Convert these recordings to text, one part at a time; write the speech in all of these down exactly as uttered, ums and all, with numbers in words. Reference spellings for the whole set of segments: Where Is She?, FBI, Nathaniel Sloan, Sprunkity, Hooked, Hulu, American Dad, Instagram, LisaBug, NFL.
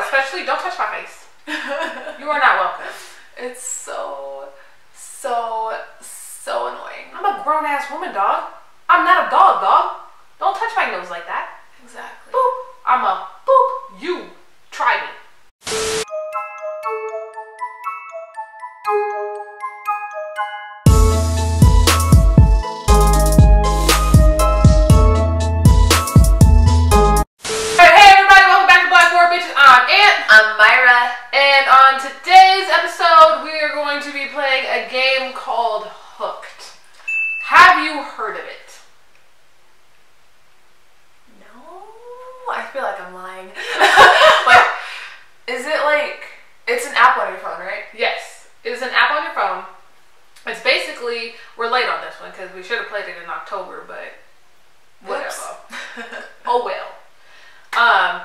especially don't touch my face. You are not welcome. It's so, so, so annoying. I'm a grown ass woman, dog. I'm not a dog, dog. Don't touch my nose like that. Exactly. Boop. I'm a boop. You try me. I'm Myra, and on today's episode we are going to be playing a game called Hooked. Have you heard of it? No? I feel like I'm lying. Like, is it like, it's an app on your phone, right? Yes, it is an app on your phone. It's basically, we're late on this one because we should have played it in October, but whatever. Oh well. Um.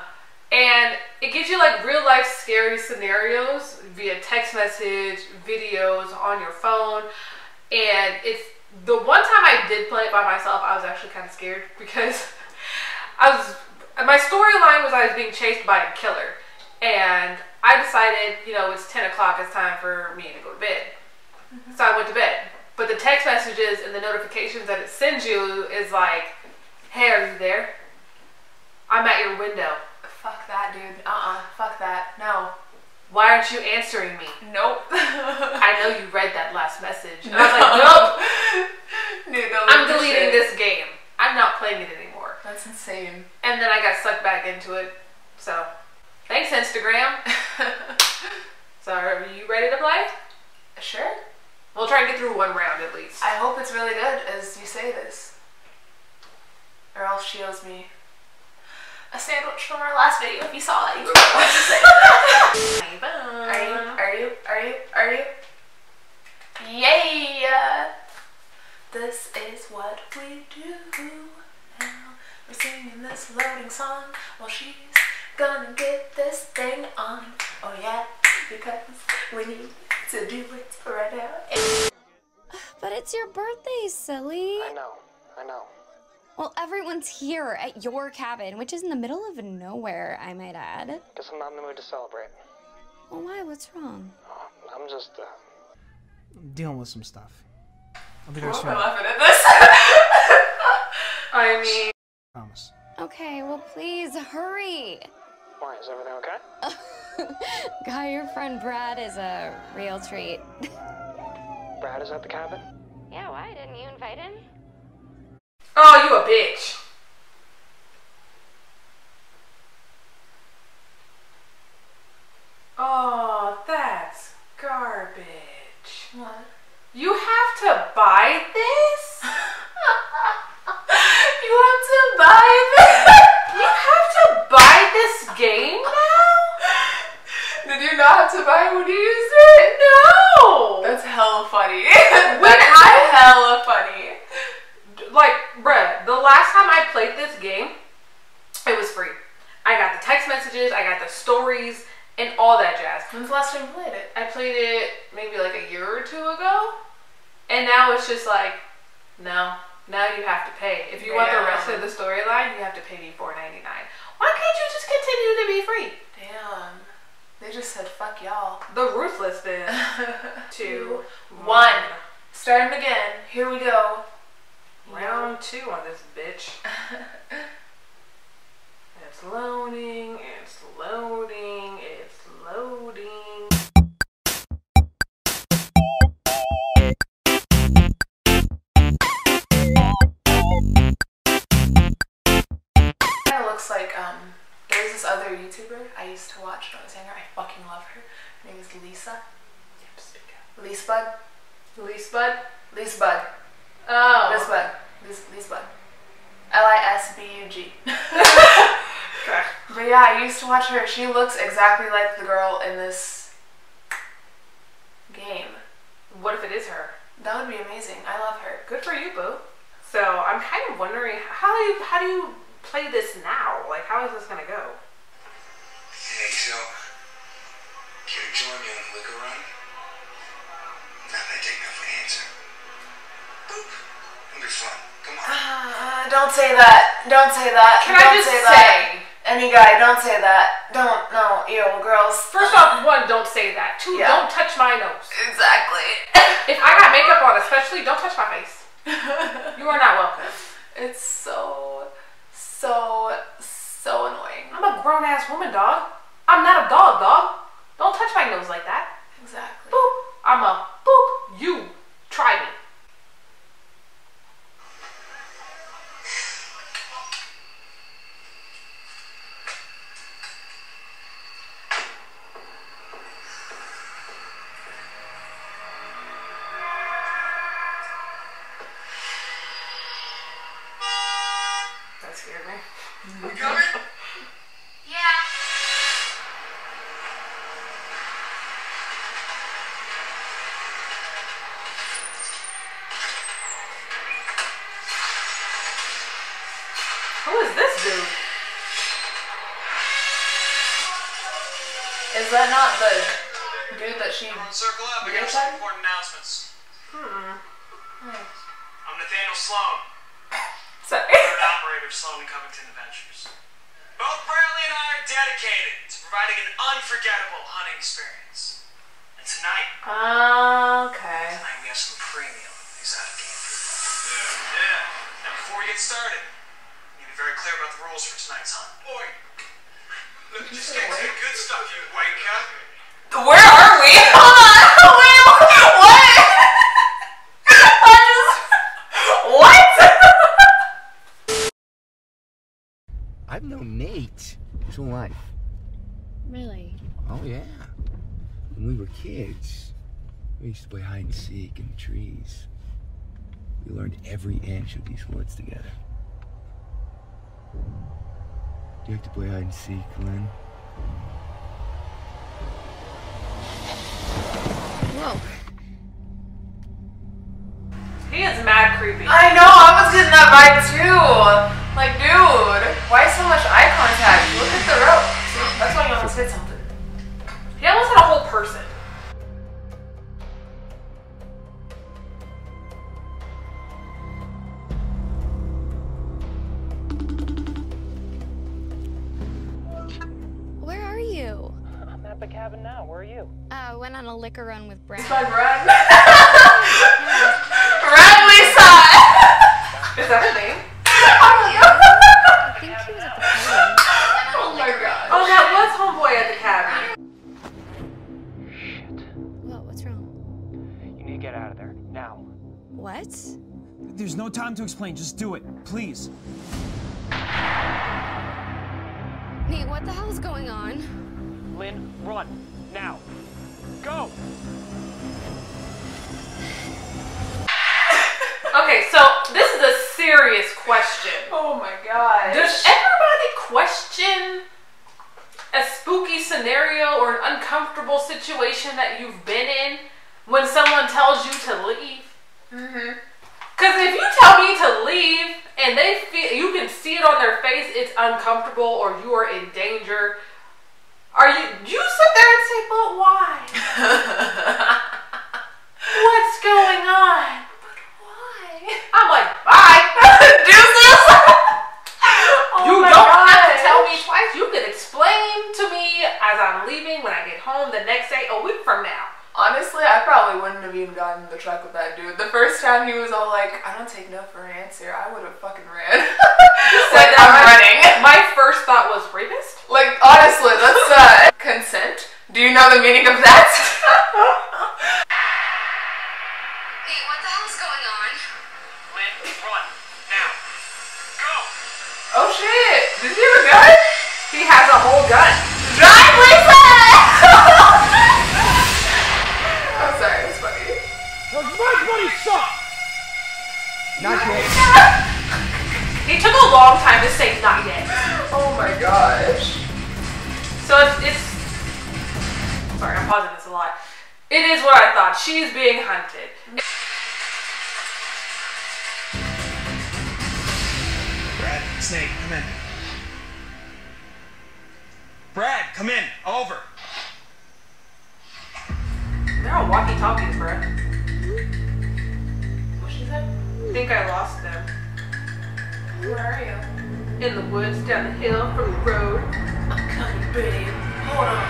And it gives you like real life scary scenarios via text message, videos on your phone. And it's the one time I did play it by myself, I was actually kind of scared because I was, my storyline was I was being chased by a killer. And I decided, you know, it's ten o'clock, it's time for me to go to bed. Mm-hmm. So I went to bed. But the text messages and the notifications that it sends you is like, hey, are you there? I'm at your window. Fuck that, dude. Uh-uh. Fuck that. No. Why aren't you answering me? Nope. I know you read that last message. And no. I was like, nope. Dude, don't I'm deleting shit. This game. I'm not playing it anymore. That's insane. And then I got sucked back into it. So, thanks, Instagram. So, are you ready to play? Sure. We'll try and get through one round at least. I hope it's really good as you say this. Or else she owes me a sandwich from our last video. If you saw that, you would want to say. Are you? Are you? Are you? Are you? Yay! This is what we do now. We're singing this loading song while she's gonna get this thing on. Oh yeah, because we need to do it right now. But it's your birthday, silly. I know. I know. Well, everyone's here at your cabin, which is in the middle of nowhere, I might add. Guess I'm not in the mood to celebrate. Well, why? What's wrong? Oh, I'm just, uh... I'm dealing with some stuff. I'll be there soon. I'm laughing at this. I mean... Promise. Okay, well, please, hurry. Why? Is everything okay? Guy, your friend Brad is a real treat. Brad is at the cabin? Yeah, why? Didn't you invite him? Oh, you a bitch. Oh, that's garbage. What? You have to buy this? You have to buy this? You have to buy this game now? Did you not have to buy it when you used it? No! That's hella funny. When I hella funny. Like, bruh, the last time I played this game, it was free. I got the text messages, I got the stories, and all that jazz. When's the last time you played it? I played it maybe like a year or two ago. And now it's just like, no, now you have to pay. If you Damn. want the rest of the storyline, you have to pay me four ninety-nine. Why can't you just continue to be free? Damn. They just said, fuck y'all. The ruthless then. Two, one. Starting again. Here we go. Round two on this bitch. It's loading, it's loading, it's loading. Kind of looks like, um, there's this other YouTuber I used to watch when I was younger. I fucking love her. Her name is Lisa. LisaBug? LisaBug? LisaBug. Oh. LisaBug. LisaBug. L I S B U G. But yeah, I used to watch her. She looks exactly like the girl in this game. What if it is her? That would be amazing. I love her. Good for you, boo. So I'm kind of wondering, how do you, how do you play this now? Like, how is this going to go? Hey, so, can you join me on the liquor run? Not that I take no for an answer. It'll be fun. Come on. Uh, don't say that. Don't say that. Can don't I just say, say Any guy, don't say that. Don't, no, ew, girls. First off, one, don't say that. Two, yeah. Don't touch my nose. Exactly. If I got makeup on, especially, don't touch my face. You are not welcome. It's so, so, so annoying. I'm a grown-ass woman, dog. I'm not a dog, dog. Don't touch my nose like that. Exactly. Boop. I'm a boop. You try me. Is that not the dude that she... Circle up, we got some important announcements. Hmm. Nice. I'm Nathaniel Sloan. Sorry. Third operator of Sloan and Covington Adventures. Both Bradley and I are dedicated to providing an unforgettable hunting experience. And tonight... Uh, okay. Tonight we have some premium exotic game food. Yeah. Yeah. Now before we get started, we need to be very clear about the rules for tonight's hunt. Boy. Look, just get to the good stuff, you wanker. Where are we? Hold on. Wait, what? I just... What? I've known Nate his whole life. Really? Oh, yeah. When we were kids, we used to play hide and seek in the trees. We learned every inch of these woods together. Do you have to play hide and seek, Lynn? Whoa. He is mad creepy. I know, I was getting that vibe too. Like, dude, why so much eye contact? Look at the rope. That's why he almost hit something. He almost hit a whole person. I went on a liquor run with Brad. It's my Brad. Brad Lisa! Is that her name? I think she was at the cabin. Oh my god. Oh, that was homeboy at the cabin. Shit. What? What's wrong? You need to get out of there. Now. What? There's no time to explain. Just do it. Please. Nate, what the hell is going on? Lynn, run. Now. Go. Okay, so this is a serious question. Oh my god. Does everybody question a spooky scenario or an uncomfortable situation that you've been in when someone tells you to leave? Mm-hmm. Because if you tell me to leave and they feel, you can see it on their face, it's uncomfortable or you are in danger. Are you, you sit there and say, but why? What's going on? But why? I'm like, bye. Deuces. Oh you don't gosh. Have to tell me twice. You can explain to me as I'm leaving when I get home the next day, a week from now. Honestly, I probably wouldn't have even gotten in the truck with that dude. The first time he was all like, I don't take no for an answer. I would have fucking ran. Like, I'm my, running. My first thought was rapist? Like, honestly, that's uh, consent. Do you know the meaning of that? Wait, what the hell is going on? Lynn, run. Now. Go. Oh, shit. Did he have a gun? He has a whole gun. Drive, Lisa! I'm sorry, it was funny. That's funny stuff. Not yet. It took a long time to say not yet. Oh my gosh. So it's, it's... Sorry, I'm pausing this a lot. It is what I thought. She's being hunted. Brad, Snake, come in. Brad, come in. Over. They're all walkie-talkies, Brad. What she said? I think I lost them. Where are you? in the woods down the hill from the road. I'm coming, babe. Hold on.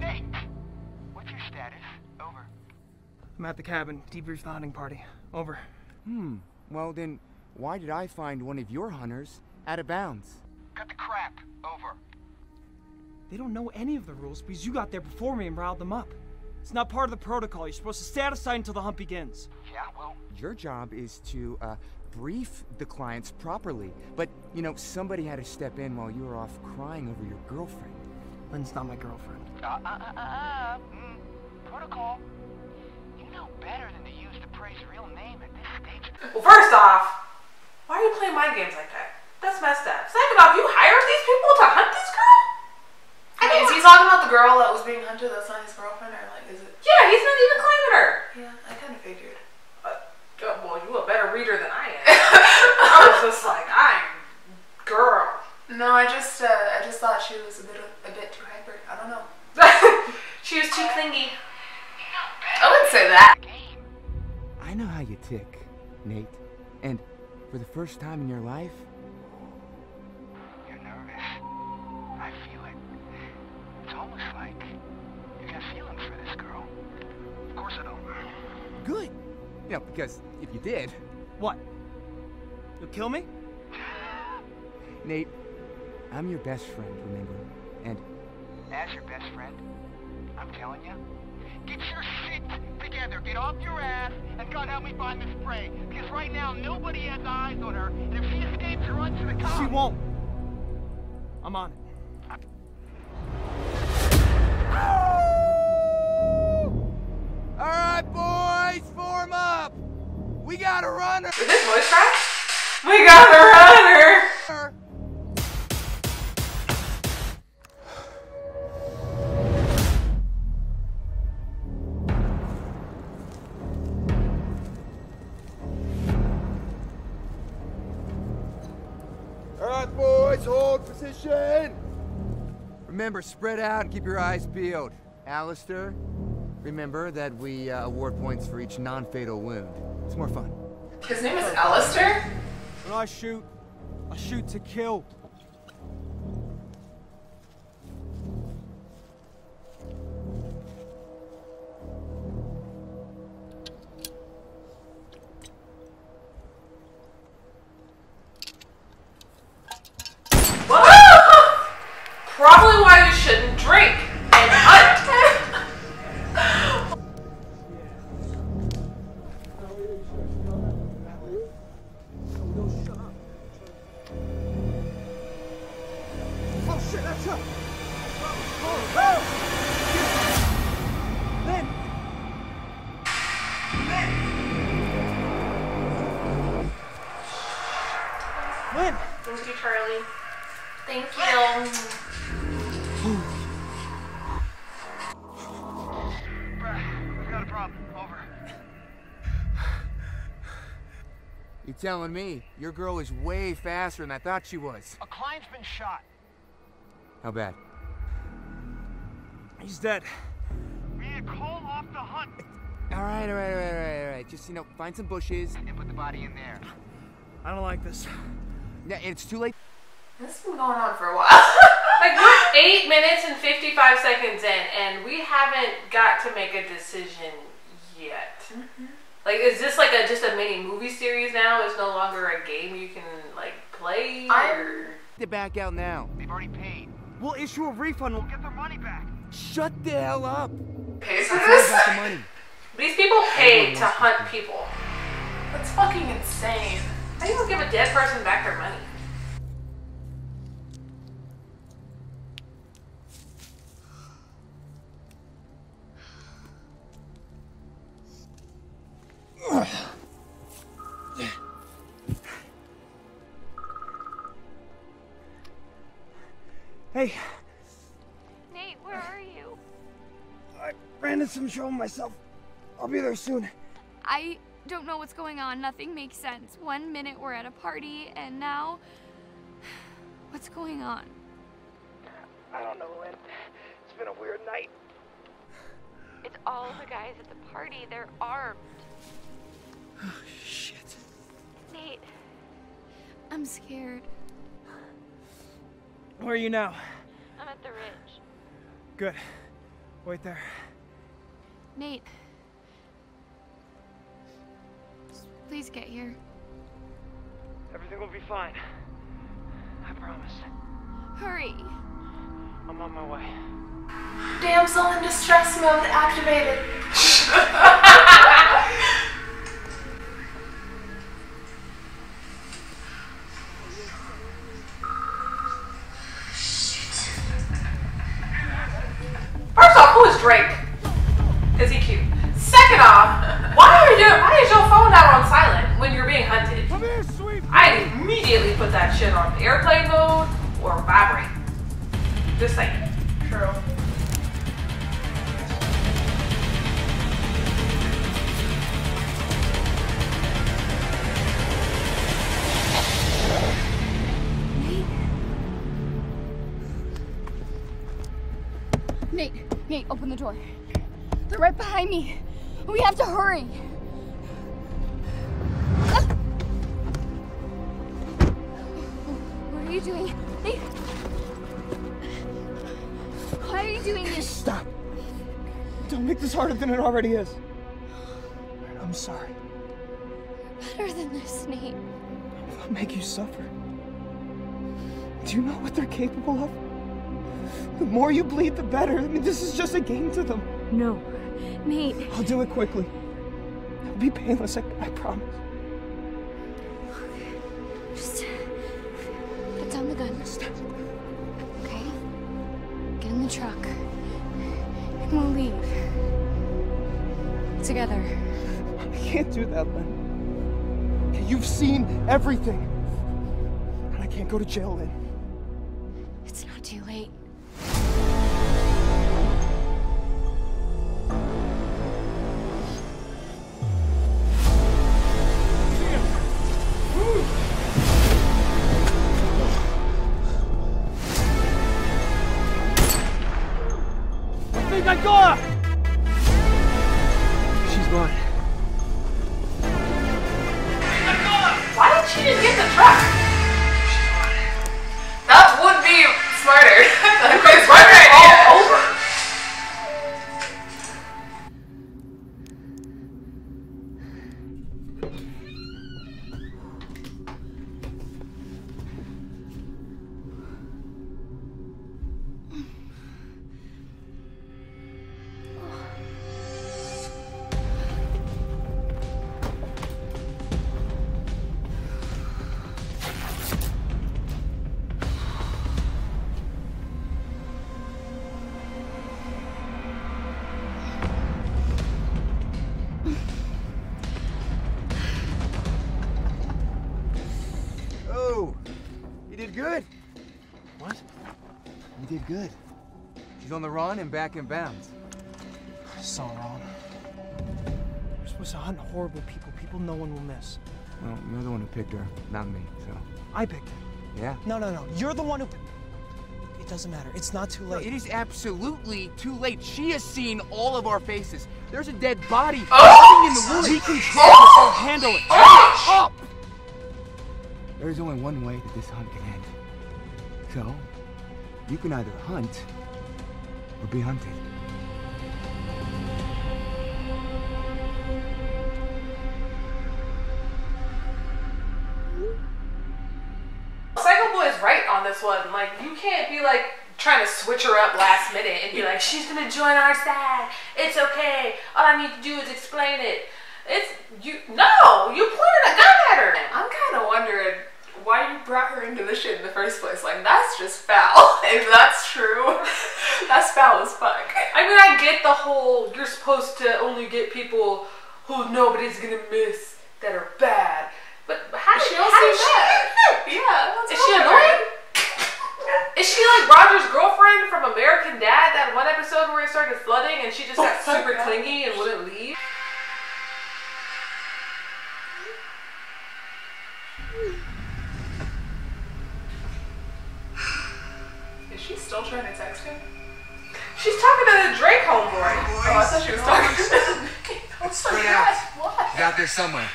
Nate, what's your status? Over. I'm at the cabin. Debrief the hunting party. Over. Hmm. Well then, why did I find one of your hunters out of bounds? Cut the crap. Over. They don't know any of the rules because you got there before me and riled them up. It's not part of the protocol. You're supposed to stay out of sight until the hunt begins. Yeah, well, your job is to uh, brief the clients properly. But, you know, somebody had to step in while you were off crying over your girlfriend. Lynn's not my girlfriend. Uh, uh, uh, uh, mm, protocol. You know better than to use the praise real name at this stage. Well, first off, why are you playing mind games like that? That's messed up. Second off, you hired these people to hunt this girl? Wait, is he talking about the girl that was being hunted? That's not his girlfriend, or like, is it? Yeah, he's not even claiming her. Yeah, I kind of figured. Uh, well, you a better reader than I am. I was just like, I'm girl. No, I just, uh, I just thought she was a bit, a bit too hyper. I don't know. She was too clingy. I wouldn't say that. I know how you tick, Nate, and for the first time in your life. Good. You know, because if you did... What? You'll kill me? Nate, I'm your best friend, remember? And... As your best friend, I'm telling you, get your shit together, get off your ass, and God help me find this prey. Because right now, nobody has eyes on her, and if she escapes, she runs to the cops. She won't. I'm on it. We got a runner! Is this voice crack? We got a runner! Alright boys, hold position! Remember, spread out and keep your eyes peeled. Alistair, remember that we uh, award points for each non-fatal wound. It's more fun. His name is Alistair? When I shoot, I shoot to kill. Probably why you shouldn't drink and hunt. Lynn. Thank you, Charlie. Thank you. Bruh, we've got a problem. Over. You're telling me your girl is way faster than I thought she was. A client's been shot. How bad? He's dead. We need to call off the hunt. All right, all right, all right, all right, all right. Just, you know, find some bushes and put the body in there. I don't like this. Yeah, it's too late. This has been going on for a while. Like, we're eight minutes and fifty-five seconds in, and we haven't got to make a decision yet. Mm-hmm. Like, is this like a just a mini movie series now? It's no longer a game you can like play. Or... They're back out now. They've already paid. We'll issue a refund. We'll get their money back. Shut the hell up. Pay for this? About the money. These people paid to hunt people. That's fucking insane. How do you give a dead person back their money? Hey. Nate, where are you? I ran into some show myself. I'll be there soon. I... don't know what's going on. Nothing makes sense. One minute we're at a party, and now what's going on? I don't know, Lynn. It's been a weird night. It's all the guys at the party. They're armed. Oh, shit. Nate, I'm scared. Where are you now? I'm at the ridge. Good. Wait there. Nate. Please get here. Everything will be fine. I promise. Hurry. I'm on my way. Damsel in distress mode activated. First off, who is Drake? Is he cute? Second off, why are you? Why is your phone not on silent when you're being hunted? Come here, sweet. I immediately put that shit on airplane mode or vibrate. Just saying. True. Nate, Nate, open the door. They're right behind me. We have to hurry. Ah! What are you doing? Nate? Why are you doing this? Stop. Don't make this harder than it already is. I'm sorry. Better than this, Nate. I'll make you suffer. Do you know what they're capable of? The more you bleed, the better. I mean, this is just a game to them. No, Nate. I'll do it quickly. It'll be painless, I, I promise. Just put down the gun. Stop. Okay? Get in the truck. And we'll leave. Together. I can't do that, Lynn. You've seen everything. And I can't go to jail, Lynn. It's not too late. Good. She's on the run and back in bounds. So wrong. We're supposed to hunt horrible people, people no one will miss. Well, you're the one who picked her, not me, so. I picked her. Yeah? No, no, no. You're the one who... It doesn't matter. It's not too late. No, it is absolutely too late. She has seen all of our faces. There's a dead body floating in the woods. We can try to handle it. Up! There's only one way that this hunt can end. So... you can either hunt or be hunted. Psycho Boy is right on this one. Like, you can't be like trying to switch her up last minute and be like, she's gonna join our side. It's okay. All I need to do is explain it. It's you. No, you pointed a gun at her. I'm kind of wondering why you brought her into this shit in the first place. Like, that's just foul. If that's true, that's foul as fuck. I mean, I get the whole, you're supposed to only get people who nobody's gonna miss that are bad. But how does she also that? Yeah. Is she annoying? Is she like Roger's girlfriend from American Dad, that one episode where it started flooding and she just got oh, super God. clingy and wouldn't leave? She's still trying to text him? She's talking to the Drake homeboy. Oh, I thought she was talking to him. What? Got there somewhere.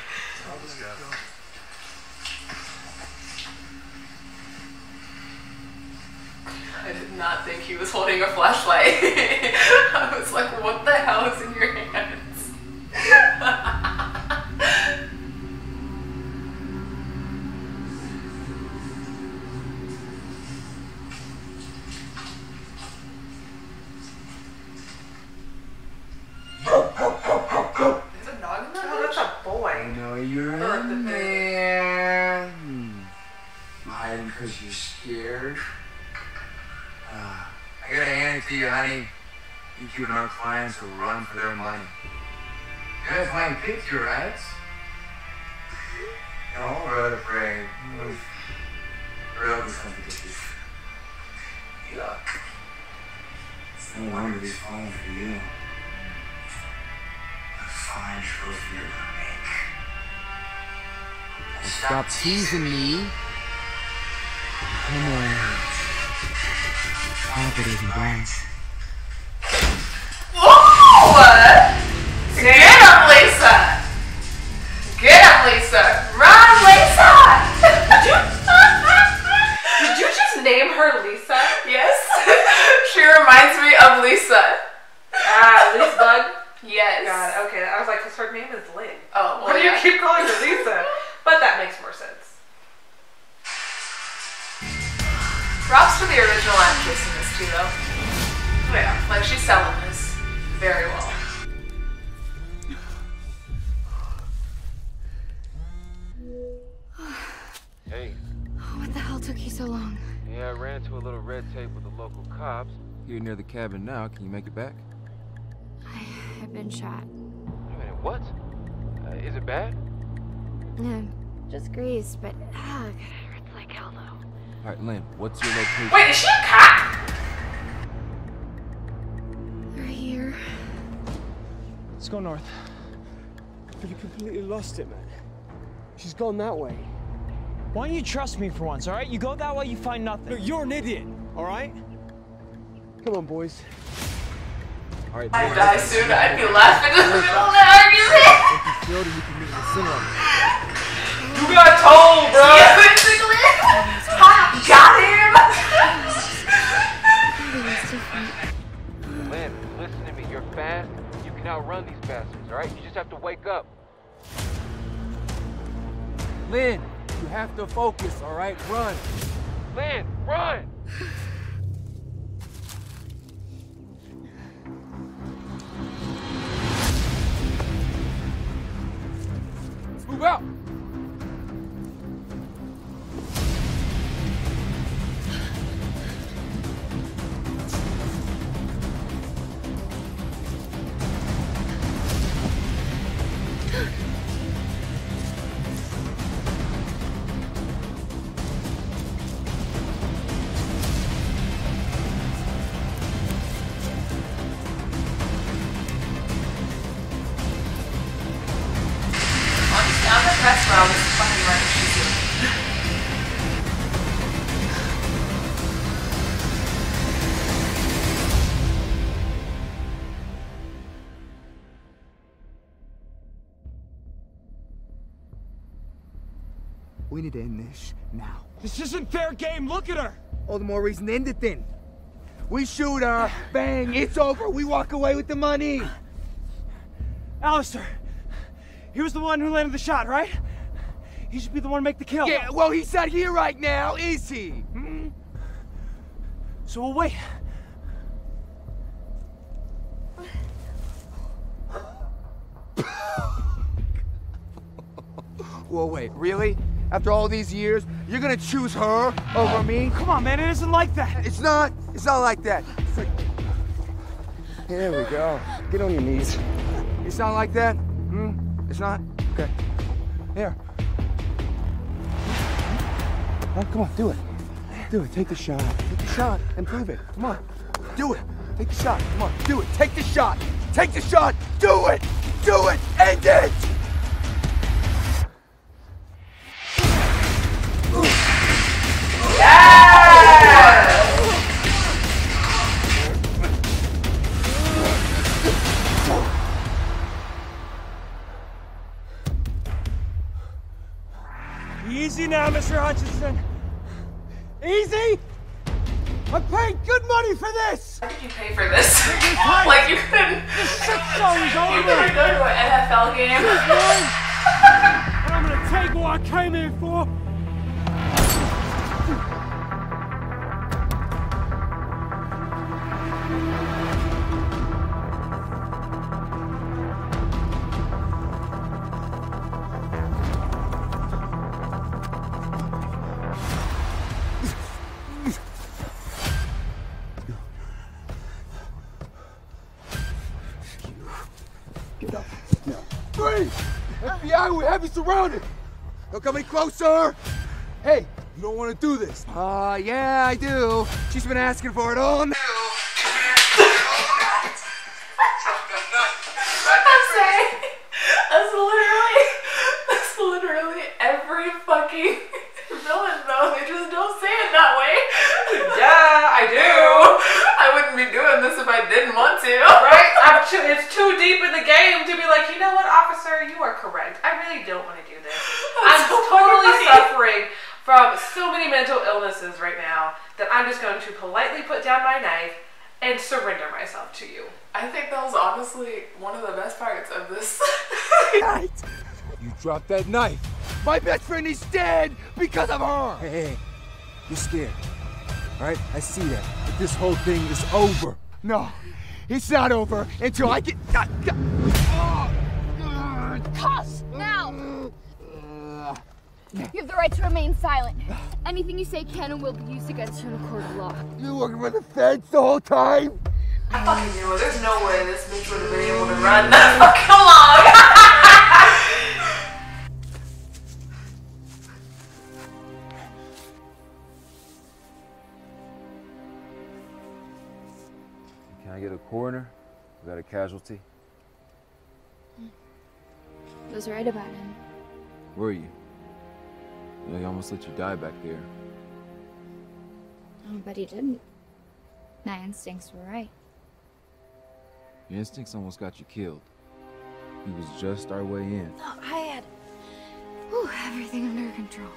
did not think he was holding a flashlight. I was like, what the hell is in your hands? You and our clients will run for their money. You guys mind picture rights? You're all rather afraid. We're over something to do. Yuck. It's no wonder he's falling for you. A fine trophy you're gonna make. Well, stop teasing me. Come on. Stop it, even Brent. Get up, Lisa! Get up, Lisa! Run, Lisa! Did you, did you just name her Lisa? Yes. She reminds me of Lisa. Ah, uh, LisaBug? Yes. God, okay. I was like, because her name is Lynn. Oh, well, why do yeah. you keep calling her Lisa? But that makes more sense. Props to the original actress in this, too, though. Yeah. Like, she's selling this very well. Hey. What the hell took you so long? Yeah, I ran into a little red tape with the local cops. You're near the cabin now. Can you make it back? I, I've been shot. Wait a minute, what? Uh, is it bad? No, just grease, but ah, it hurts like hell though. Alright, Lynn, what's your location? Wait, is she a cop? They're here. Let's go north. But you completely lost it, man. She's gone that way. Why don't you trust me for once, all right? You go that way, you find nothing. No, you're an idiot, all right? Come on, boys. All right, I'd die soon. I'd be laughing in the middle of the argument. If you failed, you can meet the sinner. You got told, bro. Yeah, basically. Pop got him. Lynn, listen to me. You're fast. You can outrun these bastards, all right? You just have to wake up. Lynn. You have to focus, all right? Run. Lynn, run! Let's move out! We need to end this now. This isn't fair game. Look at her. All the more reason to end it then. We shoot her. Bang. It's over. We walk away with the money. Alistair. He was the one who landed the shot, right? He should be the one to make the kill. Yeah, well, he's not here right now, is he? Hmm? So we'll wait. Well, wait, really? After all these years, you're gonna choose her over me? Come on, man, it isn't like that. It's not, it's not like that. It's like... Here we go, get on your knees. It's not like that, hmm? It's not? Okay, here. Right, come on, do it. Do it, take the shot. Take the shot and prove it, come on. Do it, take the shot, come on, do it. Take the shot, take the shot, do it, do it, end it! Easy now, Mister Hutchinson. Easy! I paid good money for this! Why did you pay for this? Like, you couldn't... This shit show is over! You couldn't go to an N F L game. This is mine! And I'm gonna take what I came here for! F B I, we have you surrounded. Don't come any closer. Hey, you don't want to do this. Uh, yeah, I do. She's been asking for it all night. I'm saying, that's literally, that's literally every fucking villain though. They just don't say it that way. Yeah, I do. I wouldn't be doing this if I didn't want to. Right? I'm too, it's too deep in the game to be like, you know what, officer, you are correct. I really don't want to do this. That's I'm so totally funny. Suffering from so many mental illnesses right now that I'm just going to politely put down my knife and surrender myself to you. I think that was honestly one of the best parts of this. You dropped that knife. My best friend is dead because of her. Hey, hey, hey. You're scared. All right, I see that. But this whole thing is over. No, it's not over until I get... Uh, uh, cuss! Now! Uh, you have the right to remain silent. Anything you say can and will be used against you in a court of law. You working for the feds the whole time? I fucking knew it. There's no way this bitch would have been able to run that fucking long. Can I get a coroner? We got a casualty. I was right about him. Were you? You know, he almost let you die back there. Oh, but he didn't. My instincts were right. Your instincts almost got you killed. He was just our way in. No, I had whew, everything under control.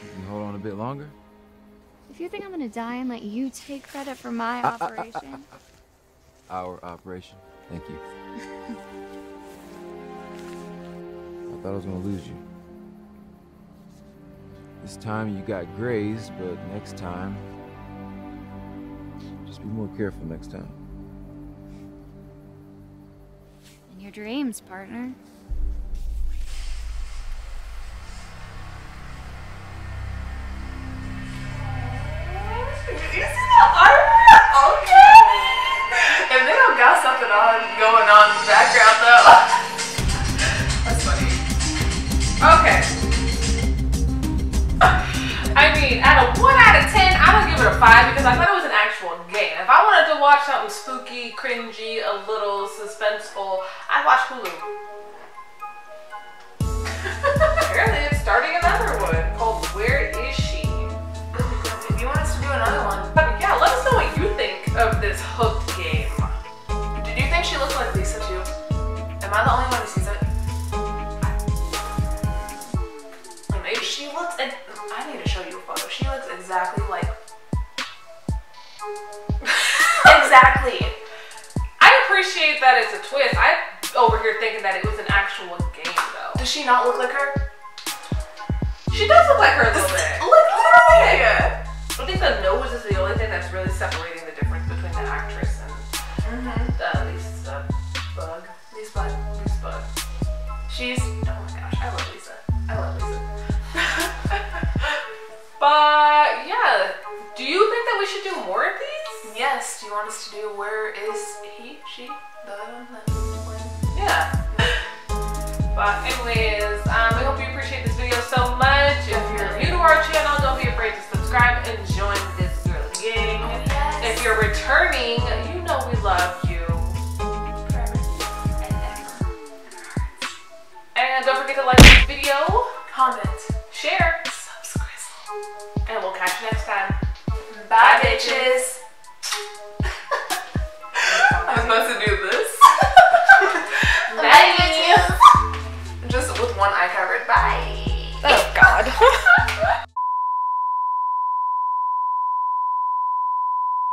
Can you hold on a bit longer? If you think I'm gonna die and let you take credit for my I, operation... I, I, I, I, Our operation. Thank you. I thought I was gonna lose you. This time you got grazed, but next time... Just be more careful next time. In your dreams, partner. Going on in the background though. That's funny. Okay. I mean, at a one out of ten, I would give it a five because I thought it was an actual game. If I wanted to watch something spooky, cringy, a little suspenseful, I'd watch Hulu. Apparently it's starting another one called Where Is She? If you want us to do another one, but yeah, let us know what you think of this Hooked game. She looks like Lisa too. Am I the only one who sees it? Maybe she looks. I need to show you a photo. She looks exactly like. Exactly. I appreciate that it's a twist. I'm over here thinking that it was an actual game though. Does she not look like her? She does look like her a little bit. Look at her. I think the nose is the only thing that's really separating the difference between the actress and mm-hmm. the Lisa. Bug. LisaBug. LisaBug. She's... Oh my gosh, I love Lisa. I love Lisa. But yeah, do you think that we should do more of these? Yes. Do you want us to do Where Is He? She? The one? Yeah. But anyways, um, we hope you appreciate this video so much. If you're new to our channel, don't be afraid to subscribe and join this girl gang. Oh, yes. If you're returning, you know we love you. And don't forget to like this video, comment, share, subscribe, and we'll catch you next time. Bye, Bye bitches. I'm supposed to do this. Bye, bitches. Just with one eye covered. Bye. Oh, God.